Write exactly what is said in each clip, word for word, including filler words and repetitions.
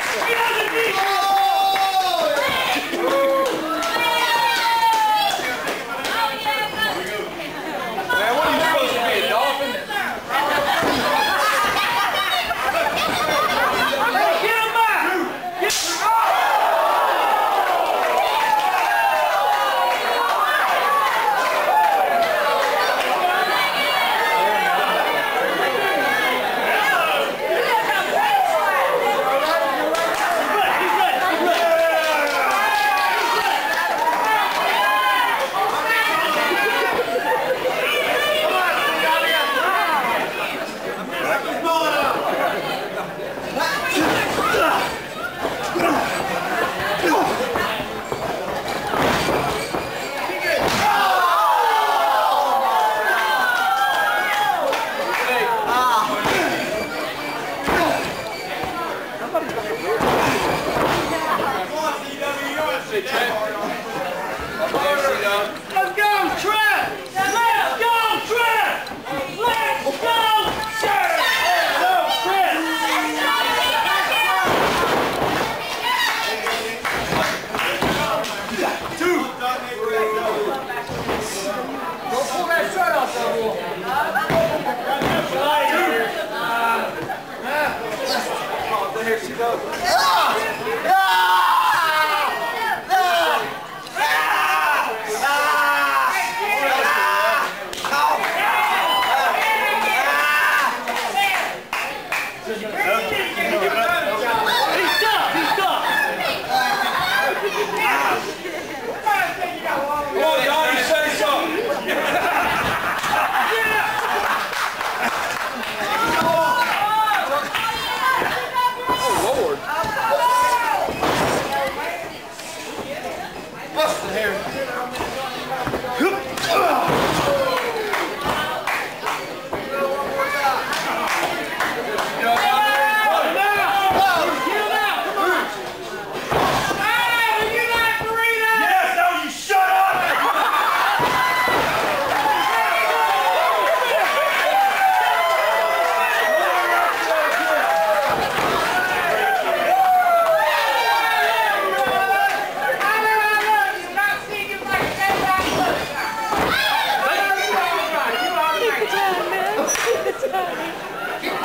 Get your clothes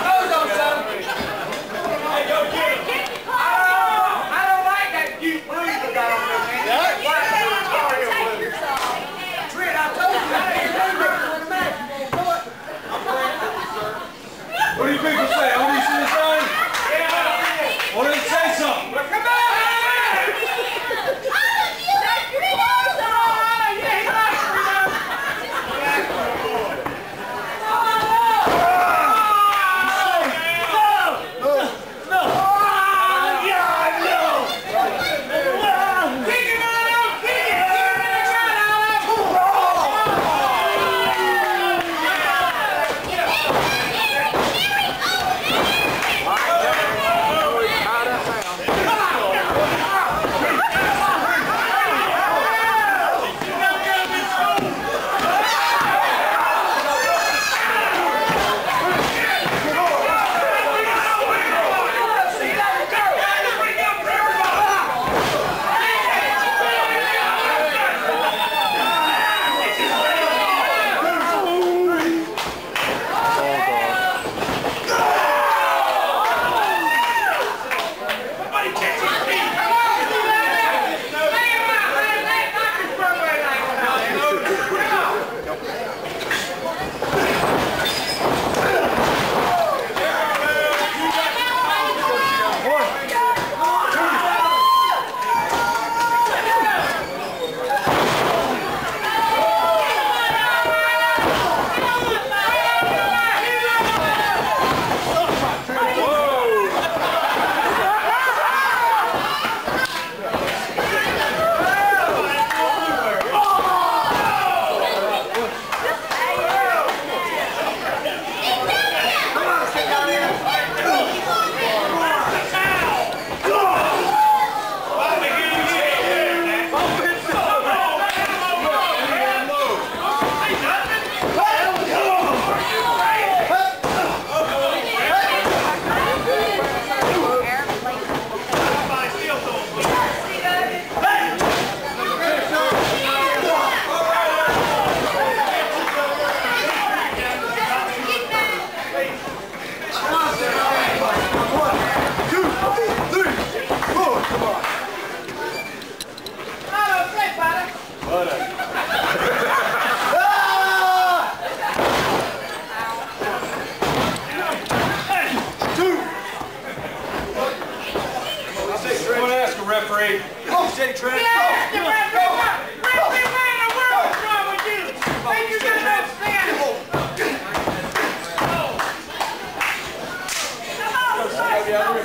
on, son! Hey, go get it! referee. Go, Jay Trent. Go, go, go, go. What's wrong with you? Make you get no stand. Come on, son.